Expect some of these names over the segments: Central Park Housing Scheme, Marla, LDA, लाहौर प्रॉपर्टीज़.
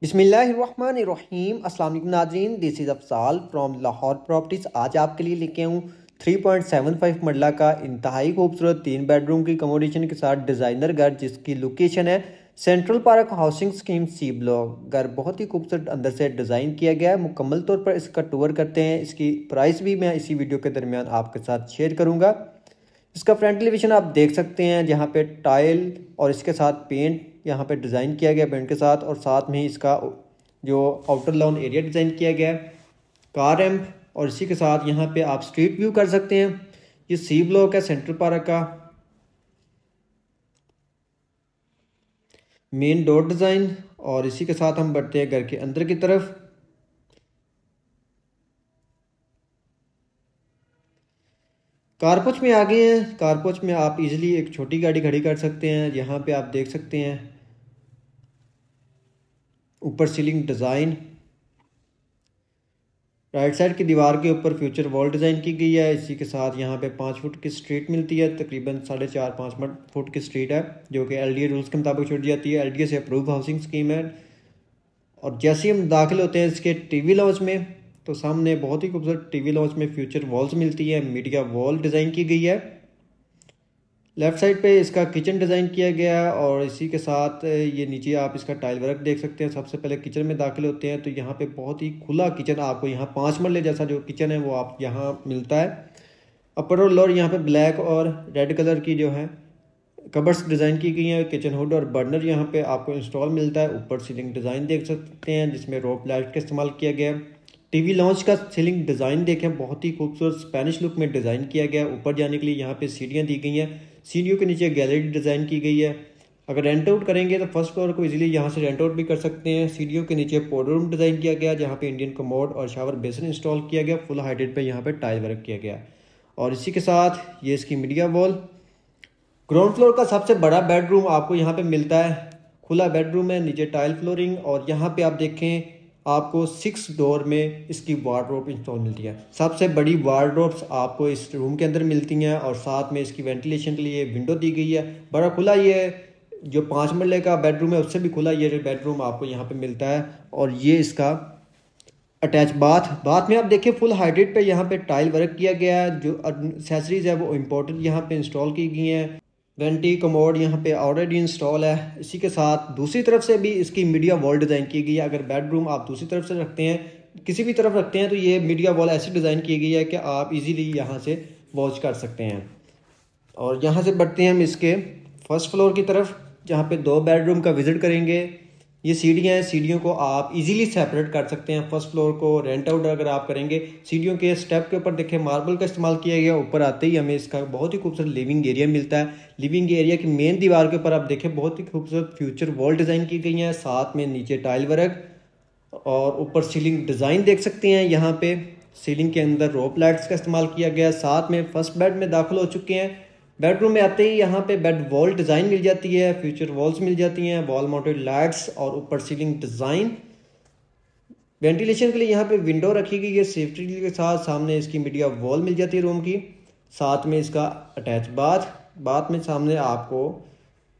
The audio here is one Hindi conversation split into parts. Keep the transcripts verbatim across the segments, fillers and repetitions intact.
बिस्मिल्लाहिर्रहमानिर्रहीम अस्सलाम वालेकुम नाज़रीन, this is अफ़साल from लाहौर प्रॉपर्टीज़। आज आपके लिए लेके आऊँ थ्री पॉइंट सेवन फाइव मरला का इंतहाई खूबसूरत तीन बेडरूम की कमोडेशन के साथ डिज़ाइनर घर, जिसकी लोकेशन है central park housing scheme C block. घर बहुत ही खूबसूरत अंदर से डिज़ाइन किया गया है। मुकम्मल तौर पर इसका टूर करते हैं। इसकी प्राइस भी मैं इसी वीडियो के दरमियान आपके साथ शेयर करूँगा। इसका फ्रंट एलिवेशन आप देख सकते हैं, जहाँ पे टाइल और इसके साथ पेंट यहाँ पे डिज़ाइन किया गया पेंट के साथ, और साथ में ही इसका जो आउटर लॉन एरिया डिज़ाइन किया गया है, कार रैम्प, और इसी के साथ यहाँ पे आप स्ट्रीट व्यू कर सकते हैं। ये सी ब्लॉक है सेंट्रल पार्क का। मेन डोर डिज़ाइन, और इसी के साथ हम बढ़ते हैं घर के अंदर की तरफ। कारपोच में आ गए हैं। कारपोच में आप इजीली एक छोटी गाड़ी खड़ी कर सकते हैं। यहाँ पे आप देख सकते हैं ऊपर सीलिंग डिज़ाइन, राइट साइड की दीवार के ऊपर फ्यूचर वॉल डिज़ाइन की गई है। इसी के साथ यहाँ पे पाँच फुट की स्ट्रीट मिलती है, तकरीबन साढ़े चार पाँच फुट की स्ट्रीट है, जो कि एलडीए रूल्स के मुताबिक छोड़ी जाती है। एलडीए से अप्रूव हाउसिंग स्कीम है। और जैसे हम दाखिल होते हैं इसके टी वी लॉन्च में, तो सामने बहुत ही खूबसूरत टीवी लॉन्च में फ्यूचर वॉल्स मिलती है, मीडिया वॉल डिज़ाइन की गई है। लेफ़्ट साइड पे इसका किचन डिज़ाइन किया गया है, और इसी के साथ ये नीचे आप इसका टाइल वर्क देख सकते हैं। सबसे पहले किचन में दाखिल होते हैं तो यहाँ पे बहुत ही खुला किचन आपको, यहाँ पाँच मरले जैसा जो किचन है वो आप यहाँ मिलता है। अपर और लोअर यहाँ पर ब्लैक और रेड कलर की जो है कबर्ड्स डिज़ाइन की गई हैं। किचन हुड और बर्नर यहाँ पर आपको इंस्टॉल मिलता है। ऊपर सीलिंग डिज़ाइन देख सकते हैं, जिसमें रोप लाइट का इस्तेमाल किया गया है। टीवी लॉन्च का सीलिंग डिज़ाइन देखें, बहुत ही खूबसूरत स्पेनिश लुक में डिज़ाइन किया गया है। ऊपर जाने के लिए यहाँ पे सीढ़ियाँ दी गई हैं, सीढ़ियों के नीचे गैलरी डिज़ाइन की गई है। अगर रेंट आउट करेंगे तो फर्स्ट फ्लोर को इजीली यहाँ से रेंट आउट भी कर सकते हैं। सीढ़ियों के नीचे पाउडर रूम डिज़ाइन किया गया, जहाँ पे इंडियन कमोड और शावर बेसिन इंस्टॉल किया गया। फुल हाइडेड पर यहाँ पर टाइल वर्क किया गया, और इसी के साथ ये इसकी मीडिया वॉल। ग्राउंड फ्लोर का सबसे बड़ा बेडरूम आपको यहाँ पर मिलता है। खुला बेडरूम है, नीचे टाइल फ्लोरिंग, और यहाँ पर आप देखें आपको सिक्स डोर में इसकी वार्डरोब इंस्टॉल मिलती है। सबसे बड़ी वार्डरोब्स आपको इस रूम के अंदर मिलती हैं, और साथ में इसकी वेंटिलेशन के लिए विंडो दी गई है। बड़ा खुला ये जो पाँच मरले का बेडरूम है, उससे भी खुला ये बेडरूम आपको यहाँ पे मिलता है। और ये इसका अटैच बाथ, बाथ में आप देखिए फुल हाइड्रेट पे यहाँ पे टाइल वर्क किया गया है। जो एक्सेसरीज है वो इम्पोर्टेड यहाँ पर इंस्टॉल की गई हैं। वेंटी कमोड यहाँ पे ऑलरेडी इंस्टॉल है। इसी के साथ दूसरी तरफ से भी इसकी मीडिया वॉल डिज़ाइन की गई है। अगर बेडरूम आप दूसरी तरफ से रखते हैं, किसी भी तरफ रखते हैं, तो ये मीडिया वॉल ऐसी डिज़ाइन की गई है कि आप इजीली यहाँ से वॉच कर सकते हैं। और यहाँ से बढ़ते हैं हम इसके फर्स्ट फ्लोर की तरफ, जहाँ पे दो बेडरूम का विज़िट करेंगे। ये सीढ़ियाँ हैं, सीढ़ियों को आप इजीली सेपरेट कर सकते हैं। फर्स्ट फ्लोर को रेंट आउट अगर आप करेंगे, सीढ़ियों के स्टेप के ऊपर देखें मार्बल का इस्तेमाल किया गया। ऊपर आते ही हमें इसका बहुत ही खूबसूरत लिविंग एरिया मिलता है। लिविंग एरिया की मेन दीवार के ऊपर आप देखें बहुत ही खूबसूरत फ्यूचर वॉल डिज़ाइन की गई है, साथ में नीचे टाइल वर्क, और ऊपर सीलिंग डिज़ाइन देख सकते हैं। यहाँ पर सीलिंग के अंदर रोप लाइट्स का इस्तेमाल किया गया। साथ में फर्स्ट बेड में दाखिल हो चुके हैं। बेडरूम में आते ही यहाँ पे बेड वॉल डिज़ाइन मिल जाती है, फ्यूचर वॉल्स मिल जाती हैं, वॉल माउंटेड लाइट्स, और ऊपर सीलिंग डिज़ाइन। वेंटिलेशन के लिए यहाँ पे विंडो रखी गई है सेफ्टी के साथ। सामने इसकी मीडिया वॉल मिल जाती है रूम की, साथ में इसका अटैच बाथ। बाथ में सामने आपको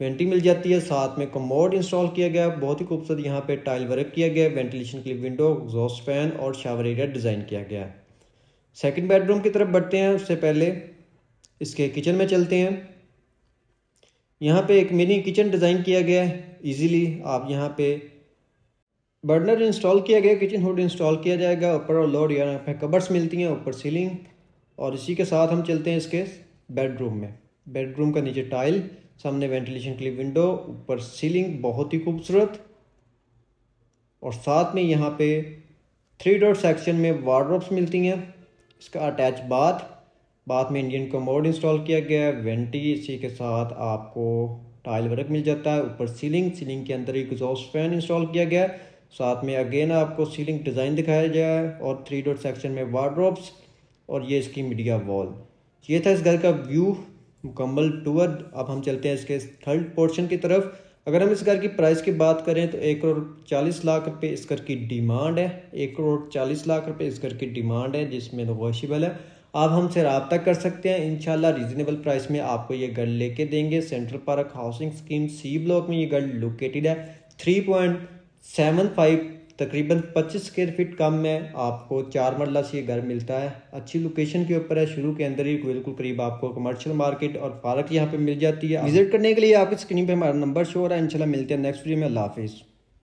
वेंटी मिल जाती है, साथ में कमोड इंस्टॉल किया गया, बहुत ही खूबसूरत यहाँ पर टाइल वर्क किया गया। वेंटिलेशन के लिए विंडो, एग्जॉस्ट फैन, और शावर एरिया डिज़ाइन किया गया है। सेकेंड बेडरूम की तरफ बढ़ते हैं, उससे पहले इसके किचन में चलते हैं। यहाँ पे एक मिनी किचन डिज़ाइन किया गया है। इजीली आप यहाँ पे बर्नर इंस्टॉल किया गया, किचन हुड इंस्टॉल किया जाएगा। ऊपर और लोअर यहाँ पे कबर्ड्स मिलती हैं, ऊपर सीलिंग, और इसी के साथ हम चलते हैं इसके बेडरूम में। बेडरूम का नीचे टाइल, सामने वेंटिलेशन के लिए विंडो, ऊपर सीलिंग बहुत ही खूबसूरत, और साथ में यहाँ पे थ्री डॉट सेक्शन में वार्डरोब्स मिलती हैं। इसका अटैच बाथ, बाद में इंडियन कमोड इंस्टॉल किया गया है, वेंटी, इसी के साथ आपको टाइल वर्क मिल जाता है। ऊपर सीलिंग, सीलिंग के अंदर एक एग्जॉस्ट फैन इंस्टॉल किया गया है, साथ में अगेन आपको सीलिंग डिज़ाइन दिखाया गया है, और थ्री डॉट सेक्शन में वार्डरोब्स, और ये इसकी मीडिया वॉल। ये था इस घर का व्यू, मुकम्मल टूर। अब हम चलते हैं इसके थर्ड पोर्शन की तरफ। अगर हम इस घर की प्राइस की बात करें तो एक करोड़ चालीस लाख रुपये इस घर की डिमांड है। एक करोड़ चालीस लाख रुपये इस घर की डिमांड है, जिसमें नेगोशिएबल है। आप हमसे रब्ता कर सकते हैं, इंशाल्लाह रीज़नेबल प्राइस में आपको ये घर लेके देंगे। Central park housing scheme C block में ये घर लोकेटेड है। थ्री पॉइंट सेवन फाइव तकरीबन पच्चीस स्क्वायर फीट कम में आपको चार मरला से ये घर मिलता है। अच्छी लोकेशन के ऊपर है, शुरू के अंदर ही बिल्कुल करीब आपको कमर्शियल मार्केट और पार्क यहाँ पे मिल जाती है। विजिट करने के लिए आपकी स्क्रीन पे हमारा नंबर शो हो रहा है। इंशाल्लाह मिलते हैं नेक्स्ट वीडियो में। अल्लाह हाफिज़।